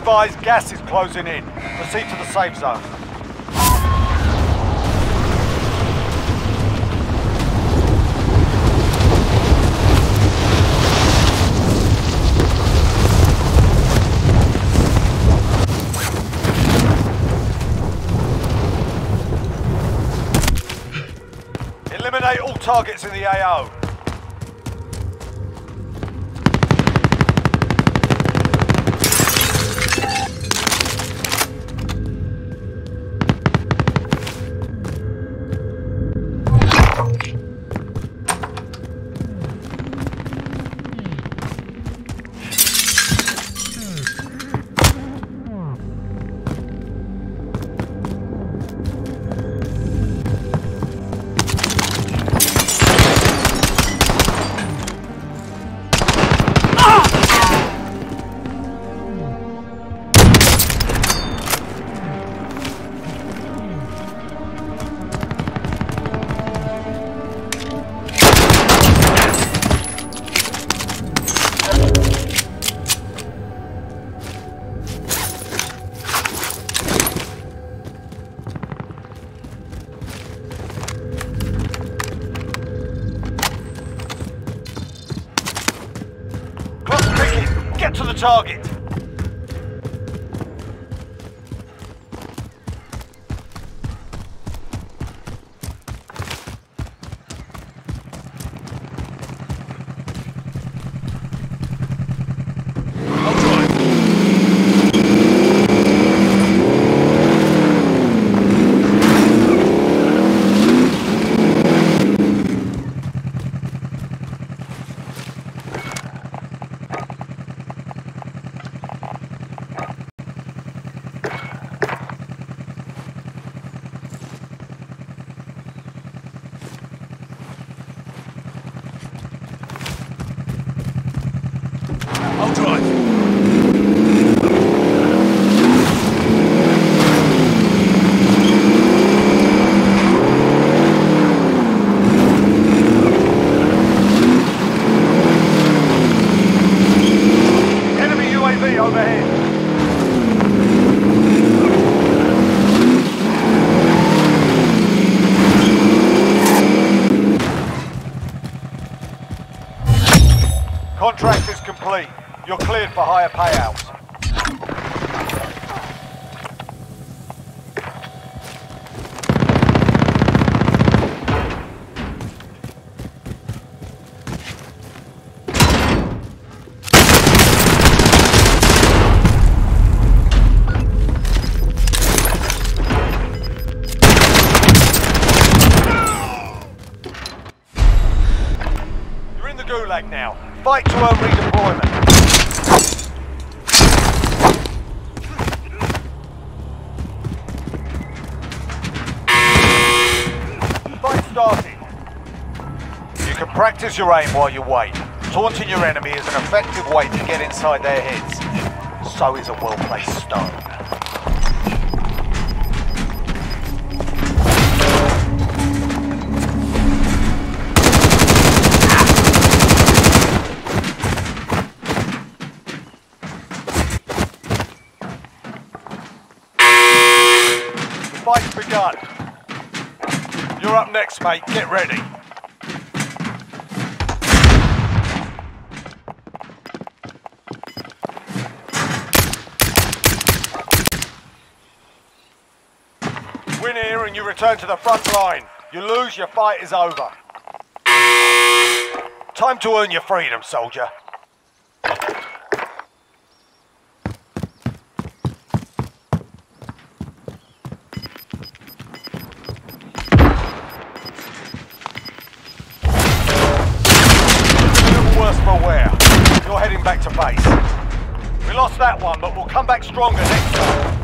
advised, gas is closing in. Proceed to the safe zone. Eliminate all targets in the AO. Get to the target! Contract is complete. You're cleared for higher payouts. You're in the gulag now. Fight to earn redeployment. Fight started. You can practice your aim while you wait. Taunting your enemy is an effective way to get inside their heads. So is a well-placed stone. Fight's begun. You're up next, mate. Get ready. Win here and you return to the front line. You lose, your fight is over. Time to earn your freedom, soldier. Aware. You're heading back to base. We lost that one, but we'll come back stronger next time.